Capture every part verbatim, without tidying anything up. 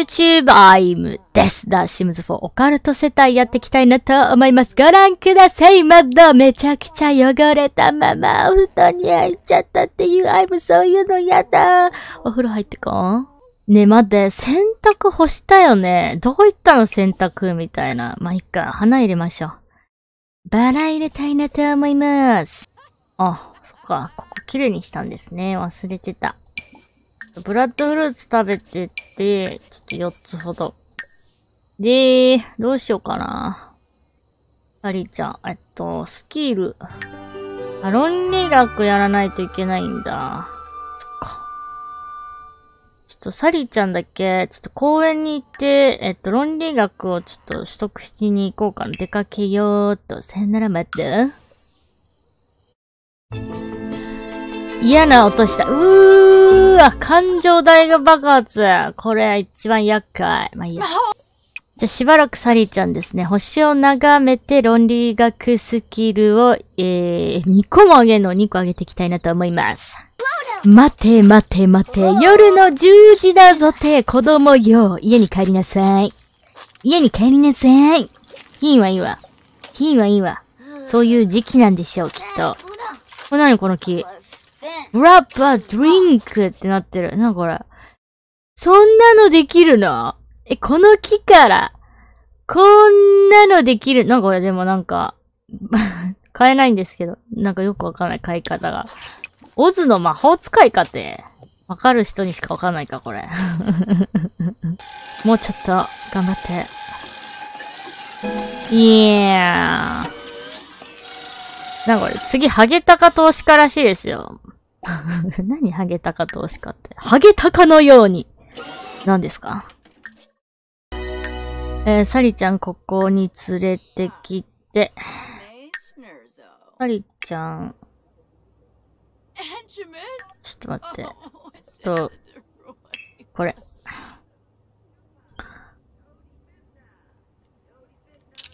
YouTube I'm です。The Sims フォーオカルト世帯やっていきたいなと思います。ご覧ください。窓めちゃくちゃ汚れたままお布団に入っちゃったっていう I'm そういうのやだ。お風呂入ってこんねえ、待って、洗濯干したよね。どこ行ったの洗濯みたいな。まあ、いっか、花入れましょう。バラ入れたいなと思います。あ、そっか、ここ綺麗にしたんですね。忘れてた。ブラッドフルーツ食べてて、ちょっとよっつほど。で、どうしようかな。ありちゃん、えっと、スキル。あ、論理学やらないといけないんだ。ちょっとサリーちゃんだけ、ちょっと公園に行って、えっと、論理学をちょっと取得しに行こうかな。出かけようと。さよなら、待って。嫌な音した。うーわ、感情大爆発。これ、一番厄介。まあいいや。じゃ、しばらくサリーちゃんですね。星を眺めて論理学スキルを、えー、にこも上げるのをにこ上げていきたいなと思います。待て待て待て、夜のじゅうじだぞて、子供よ、家に帰りなさい。家に帰りなさい。いいわいいわ。いいわいいわ。そういう時期なんでしょう、きっと。これ何この木。ブラッバードリンクってなってる。な、これ。そんなのできるの？え、この木から、こんなのできるの？これでもなんか、買えないんですけど。なんかよくわかんない、買い方が。オズの魔法使いかって、わかる人にしかわかんないか、これ。もうちょっと、頑張って。いやー。なんかこれ、次、ハゲタカ投資家らしいですよ。何ハゲタカ投資家って。ハゲタカのように。何ですか？えー、サリちゃん、ここに連れてきて。サリちゃん。ちょっと待って。と、これ。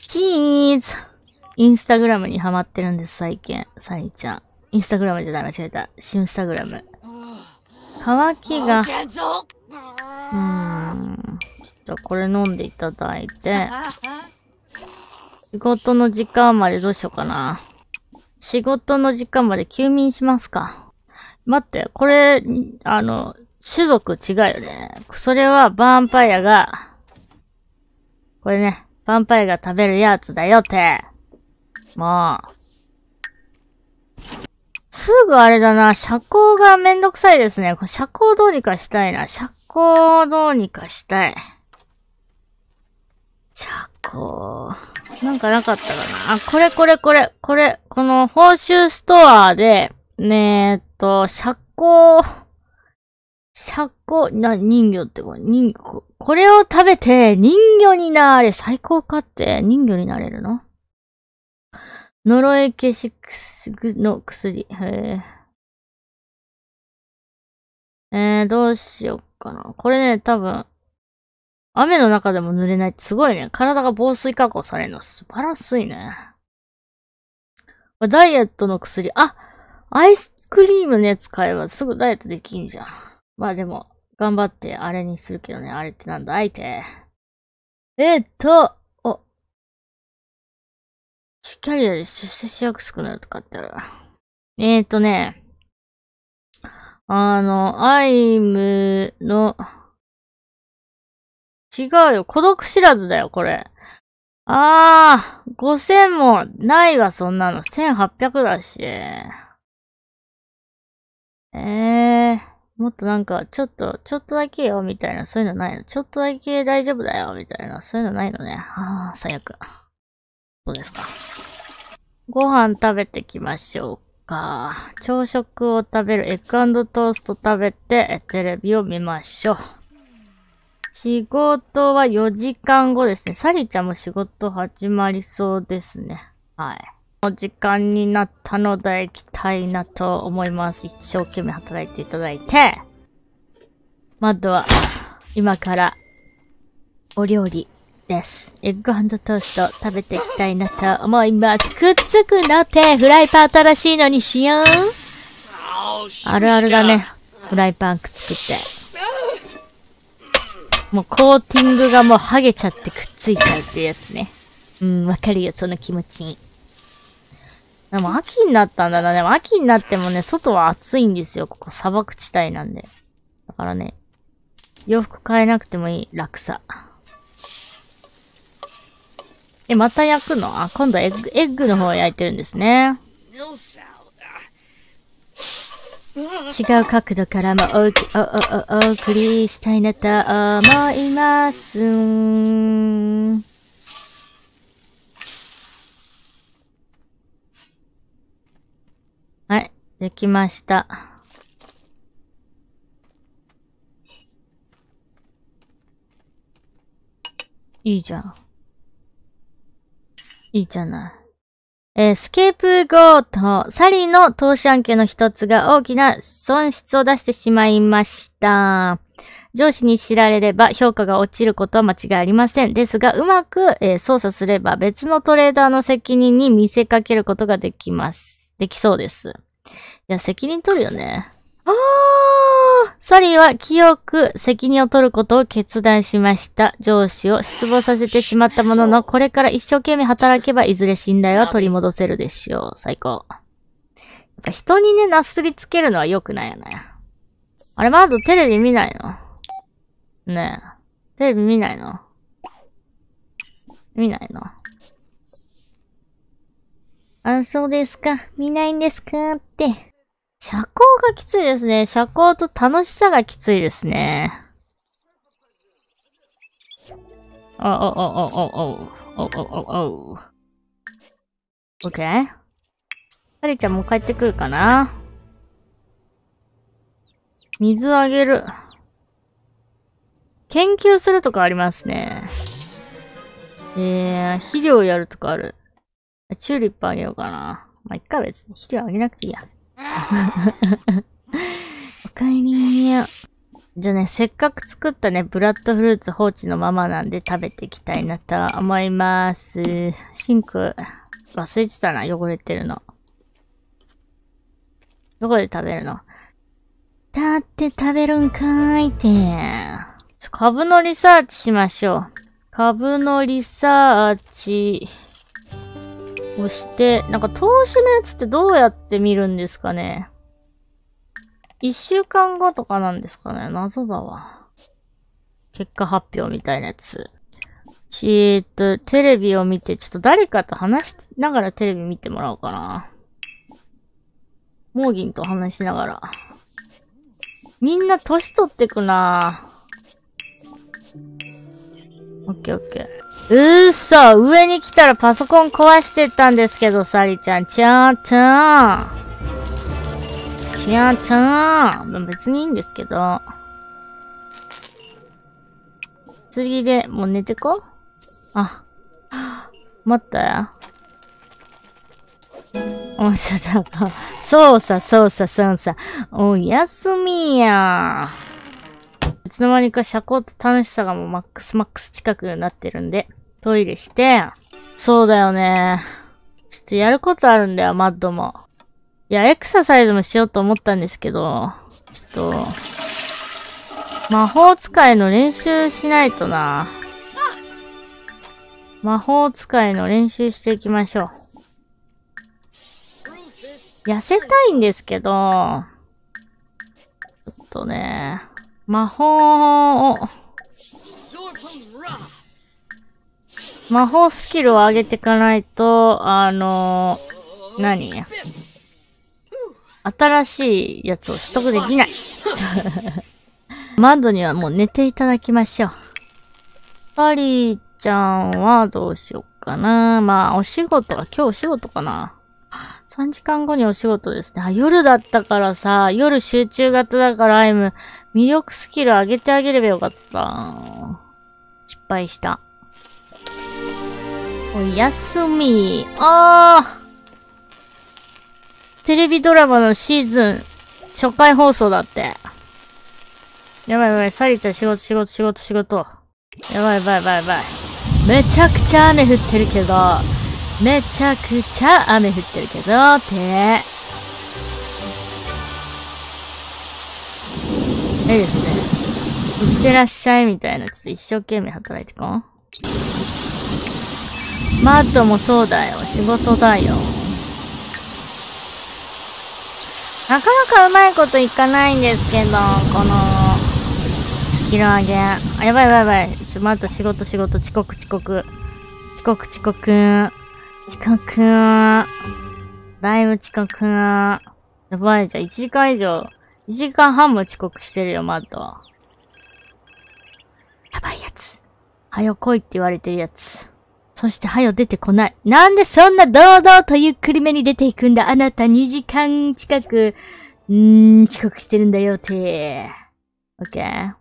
チーズ！インスタグラムにハマってるんです、最近。サリーちゃん。インスタグラムじゃない、間違えた。シムスタグラム。乾きが。うーん。ちょっとこれ飲んでいただいて。仕事の時間までどうしようかな。仕事の時間まで休眠しますか。待って、これ、あの、種族違うよね。それは、バンパイアが、これね、バンパイアが食べるやつだよって。もう。すぐあれだな、社交がめんどくさいですね。社交どうにかしたいな。社交どうにかしたい。社交。なんかなかったかな。あ、これこれこれ、これ、この報酬ストアで、ねえっと、社交、社交、な、人魚ってこれ、人魚、これを食べて人魚になれ、最高かって人魚になれるの？呪い消しの薬、へえ。えー、どうしようかな。これね、多分、雨の中でも濡れないってすごいね。体が防水加工されるの素晴らしいね。ダイエットの薬。あ、アイスクリームね、使えばすぐダイエットできんじゃん。まあでも、頑張ってあれにするけどね。あれってなんだ、相手。えっと、お。キャリアで出世しやすくなるとかってある。えーとね。あの、アイムの、違うよ。孤独知らずだよ、これ。あー、ごせんもないわ、そんなの。せんはっぴゃくだし。えー、もっとなんか、ちょっと、ちょっとだけよ、みたいな、そういうのないの。ちょっとだけ大丈夫だよ、みたいな、そういうのないのね。あー、最悪。どうですか。ご飯食べてきましょうか。朝食を食べる、エッグ&トースト食べて、テレビを見ましょう。仕事はよじかんごですね。サリちゃんも仕事始まりそうですね。はい。お時間になったので行きたいなと思います。一生懸命働いていただいて。窓は今からお料理です。エッグ&トースト食べていきたいなと思います。くっつくのってフライパン新しいのにしよう。あるあるだね。フライパンくっつくって。もうコーティングがもう剥げちゃってくっついちゃうっていうやつね。うん、わかるよ、その気持ちに。でも秋になったんだな。でも秋になってもね、外は暑いんですよ。ここ砂漠地帯なんで。だからね、洋服変えなくてもいい。楽さ。え、また焼くの？あ、今度はエッグ、エッグの方を焼いてるんですね。違う角度からもお、お、お、お、お送りしたいなと思います。はい、できました。いいじゃん。いいじゃない。えー、スケープ強盗。サリーの投資案件の一つが大きな損失を出してしまいました。上司に知られれば評価が落ちることは間違いありません。ですが、うまく、えー、操作すれば別のトレーダーの責任に見せかけることができます。できそうです。いや、責任取るよね。ああ、サリーは清く責任を取ることを決断しました。上司を失望させてしまったものの、これから一生懸命働けばいずれ信頼は取り戻せるでしょう。最高。やっぱ人にね、なすりつけるのは良くないよね。あれ、まだテレビ見ないの？ねえ。テレビ見ないの？見ないの？あ、そうですか。見ないんですかって。社交がきついですね。社交と楽しさがきついですね。おおおおおおおおおお。オッケー。サリーちゃんもう帰ってくるかな。水あげる。研究するとかありますね。えー、肥料やるとかある。チューリップあげようかな。まあ、いっか別に肥料あげなくていいや。おかえりー。じゃあね、せっかく作ったね、ブラッドフルーツ放置のままなんで食べていきたいなと思います。シンク、忘れてたな、汚れてるの。どこで食べるの？だって食べるんかーいって。株のリサーチしましょう。株のリサーチ。押して、なんか投資のやつってどうやって見るんですかね？一週間後とかなんですかね？謎だわ。結果発表みたいなやつ。えーっと、テレビを見て、ちょっと誰かと話しながらテレビ見てもらおうかな。モーギンと話しながら。みんな年取ってくなぁ。オッケーオッケー。うーそ、上に来たらパソコン壊してたんですけど、サリちゃん。ちゃんちゃん。ちゃんちゃん。別にいいんですけど。次で、もう寝てこ？あ。待ったよ。おっしゃった。そうさ、そうさ、そうさ。おやすみや。いつの間にか社交と楽しさがもうマックスマックス近くになってるんで、トイレして、そうだよね。ちょっとやることあるんだよ、マッドも。いや、エクササイズもしようと思ったんですけど、ちょっと、魔法使いの練習しないとな。魔法使いの練習していきましょう。痩せたいんですけど、ちょっとね、魔法を、魔法スキルを上げていかないと、あの、何？新しいやつを取得できない。窓にはもう寝ていただきましょう。サリーちゃんはどうしようかな。まあ、お仕事は今日お仕事かな。さんじかんごにお仕事ですね。あ、夜だったからさ、夜集中型だからアイム、魅力スキル上げてあげればよかった。失敗した。おやすみ。あー！テレビドラマのシーズン、初回放送だって。やばいやばい、サリーちゃん仕事仕事仕事仕事。やばいやばいやばいやばい。めちゃくちゃ雨降ってるけど、めちゃくちゃ雨降ってるけどって。ええですね。いってらっしゃいみたいな、ちょっと一生懸命働いてこん。マッドもそうだよ。仕事だよ。なかなかうまいこといかないんですけど、この、スキル上げ。あ、やばいやばいやばい。ちょ、待った、仕事仕事、遅刻遅刻。遅刻遅刻。遅刻。だいぶ遅刻。やばい、じゃあいちじかん以上、いちじかんはんも遅刻してるよ、マッドは。やばいやつ。はよ来いって言われてるやつ。そして、はよ出てこない。なんでそんな堂々とゆっくりめに出ていくんだ。あなたにじかん近く、んー、遅刻してるんだよって。オッケー。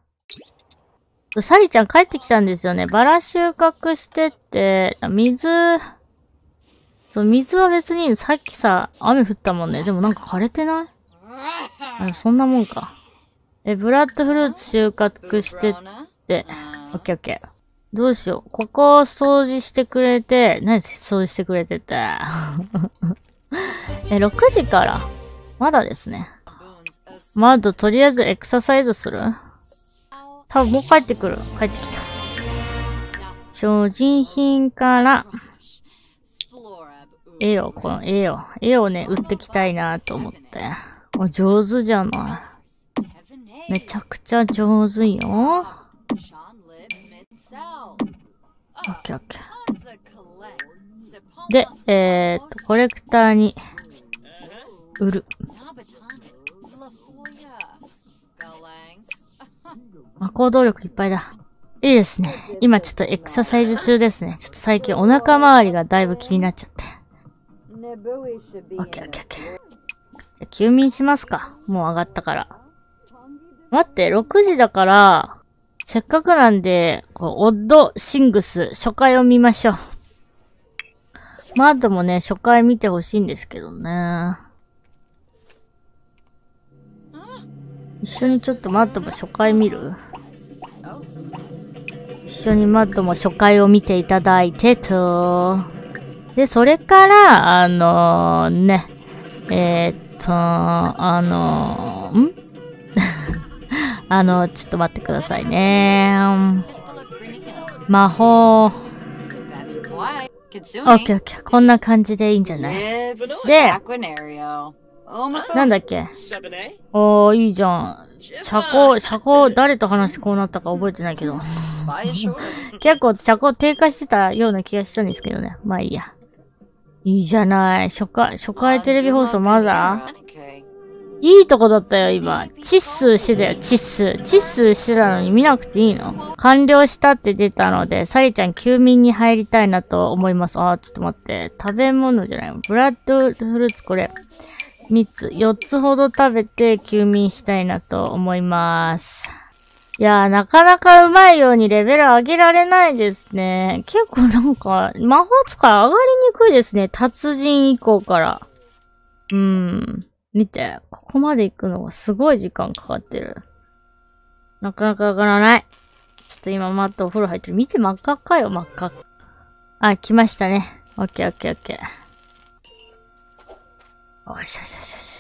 サリちゃん帰ってきたんですよね。バラ収穫してって、水、そう、水は別にさっきさ、雨降ったもんね。でもなんか枯れてない？あ、そんなもんか。え、ブラッドフルーツ収穫してって、オッケーオッケー。どうしよう。ここを掃除してくれて、何掃除してくれてて。え、ろくじから。まだですね。まだとりあえずエクササイズする？多分もう帰ってくる。帰ってきた。所持品から、絵を、この絵を、絵をね、売ってきたいなと思って。あ、上手じゃない。めちゃくちゃ上手よ。オッケーオッケー。で、えー、っと、コレクターに、売る。あ、行動力いっぱいだ。いいですね。今ちょっとエクササイズ中ですね。ちょっと最近お腹周りがだいぶ気になっちゃって。オッケーオッケーオッケー。じゃあ、休眠しますか。もう上がったから。待って、ろくじだから、せっかくなんで、オッド・シングス、初回を見ましょう。まあ、あともね、初回見てほしいんですけどね。一緒にちょっとマッドも初回見る？一緒にマッドも初回を見ていただいてと。で、それから、あのー、ね、えー、っと、あのー、んあの、ちょっと待ってくださいね。魔法。オッケーオッケー。こんな感じでいいんじゃない？で、なんだっけ？おー、いいじゃん。社交、社交、誰と話してこうなったか覚えてないけど。結構社交低下してたような気がしたんですけどね。まあいいや。いいじゃない。初回、初回テレビ放送まだ？いいとこだったよ、今。チッスーしてたよ、チッスー。チッスーしてたのに見なくていいの？完了したって出たので、サリちゃん休眠に入りたいなと思います。あー、ちょっと待って。食べ物じゃないの。ブラッドフルーツこれ。みっつ、よっつほど食べて休眠したいなと思います。いやー、なかなかうまいようにレベル上げられないですね。結構なんか、魔法使い上がりにくいですね。達人以降から。うーん。見て、ここまで行くのがすごい時間かかってる。なかなか上がらない。ちょっと今マットお風呂入ってる。見て真っ赤っかよ、真っ赤っか。あ、来ましたね。オッケーオッケーオッケー。おしよしよしよし。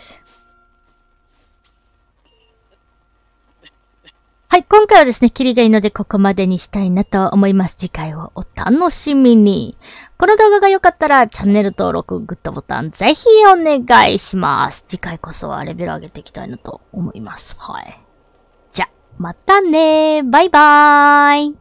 はい、今回はですね、キリがいいのでここまでにしたいなと思います。次回をお楽しみに。この動画が良かったらチャンネル登録、グッドボタンぜひお願いします。次回こそはレベル上げていきたいなと思います。はい。じゃ、またねー。バイバーイ。